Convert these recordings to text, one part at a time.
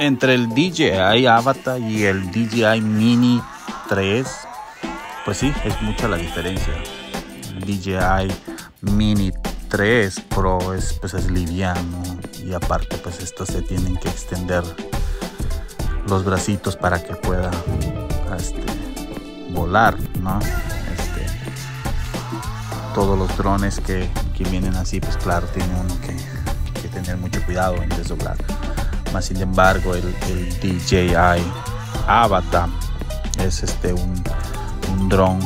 entre el DJI Avata y el DJI Mini 3, pues sí, es mucha la diferencia. El DJI Mini 3 Pro es liviano, y aparte pues estos se tienen que extender los bracitos para que pueda volar, ¿no? Todos los drones que vienen así, pues claro, tiene uno que tener mucho cuidado en desdoblar. Más sin embargo, el DJI Avata es un dron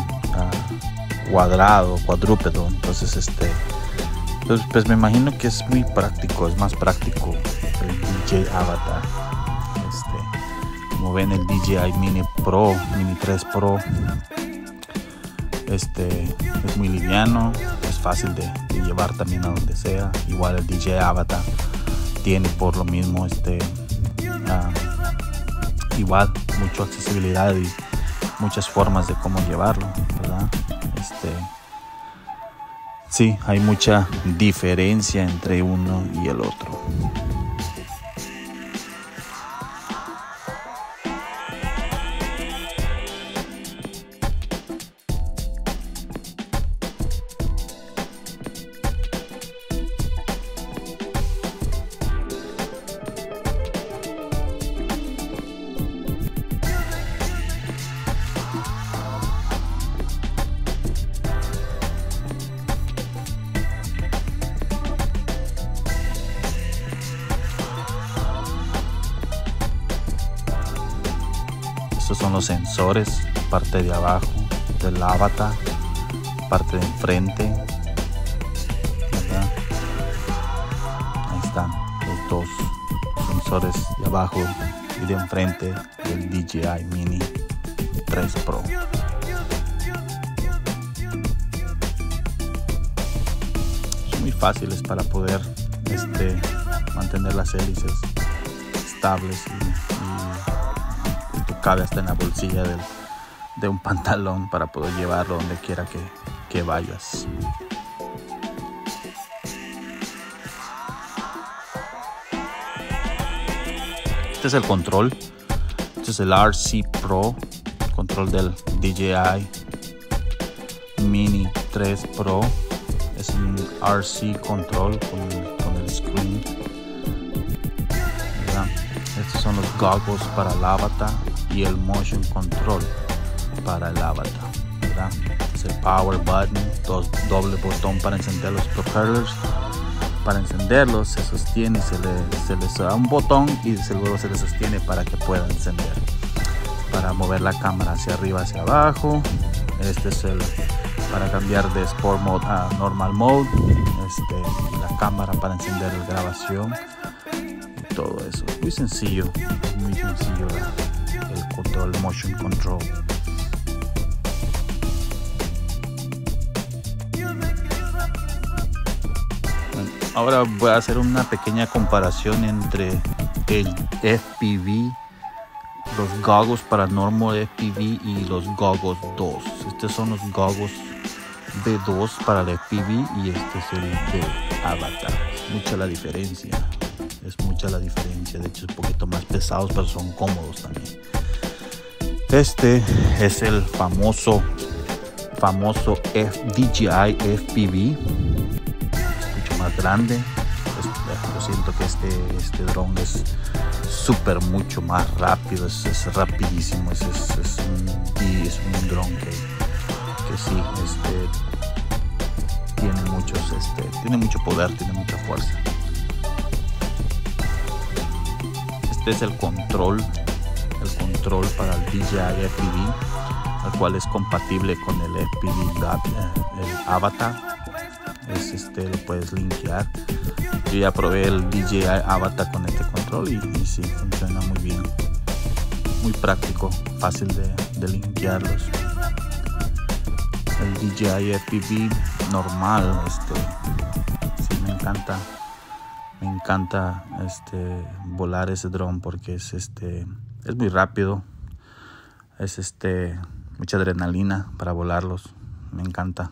cuadrúpedo, entonces pues me imagino que es muy práctico, es más práctico el DJI Avata. Como ven, el DJI Mini 3 Pro es muy liviano, es fácil de llevar también a donde sea. Igual el DJI Avata tiene por lo mismo igual mucha accesibilidad y muchas formas de cómo llevarlo, ¿verdad? Sí, hay mucha diferencia entre uno y el otro. Estos son los sensores, parte de abajo del Avata, parte de enfrente, ¿verdad? Ahí están los dos sensores de abajo y de enfrente del DJI Mini 3 Pro. Son muy fáciles para poder mantener las hélices estables y cabe hasta en la bolsilla de un pantalón para poder llevarlo donde quiera que vayas. Este es el control, este es el RC Pro, control del DJI Mini 3 Pro. Es un RC control con el screen. Estos son los goggles para el Avata y el motion control para el Avata, ¿verdad? Es el power button, doble botón para encender los propellers. Para encenderlos se sostiene, se les da un botón y luego se les sostiene para que pueda encender. Para mover la cámara hacia arriba, hacia abajo. Este es el para cambiar de sport mode a normal mode. La cámara para encender la grabación. Todo eso es muy sencillo, el control, motion control. Bueno, ahora voy a hacer una pequeña comparación entre el FPV, los goggles para normal FPV y los goggles 2. Estos son los goggles B2 para el FPV y este es el de Avata. Mucha la diferencia. Es mucha la diferencia, de hecho es un poquito más pesados, pero son cómodos también. Este es el famoso DJI FPV. Es mucho más grande. Yo siento que este dron es súper mucho más rápido, es rapidísimo. Es un dron que sí, tiene mucho poder, tiene mucha fuerza. Este es el control para el DJI FPV, el cual es compatible con el FPV, el Avata. Lo puedes linkear. Yo ya probé el DJI Avata con este control y sí, funciona muy bien, muy práctico, fácil de linkearlos. El DJI FPV normal, sí, me encanta volar ese dron porque es muy rápido, es mucha adrenalina para volarlos, me encanta.